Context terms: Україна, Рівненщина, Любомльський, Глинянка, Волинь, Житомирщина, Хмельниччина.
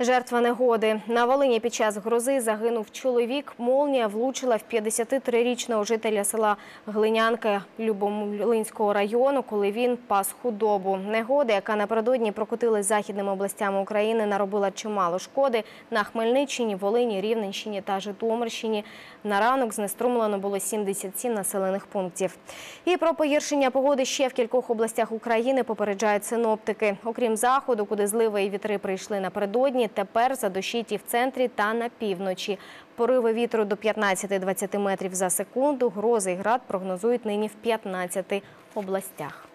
Жертва негоди. На Волині під час грози загинув чоловік. Молнія влучила в 53-річного жителя села Глинянки Любомльського району, коли він пас худобу. Негода, яка напередодні прокотилась західними областями України, наробила чимало шкоди на Хмельниччині, Волині, Рівненщині та Житомирщині. На ранок знеструмлено було 77 населених пунктів. І про погіршення погоди ще в кількох областях України попереджають синоптики. Окрім заходу, куди зливи і вітри прийшли напередодні, тепер задощить і в центрі та на півночі. Пориви вітру до 15-20 метрів за секунду, грози і град прогнозують нині в 15 областях.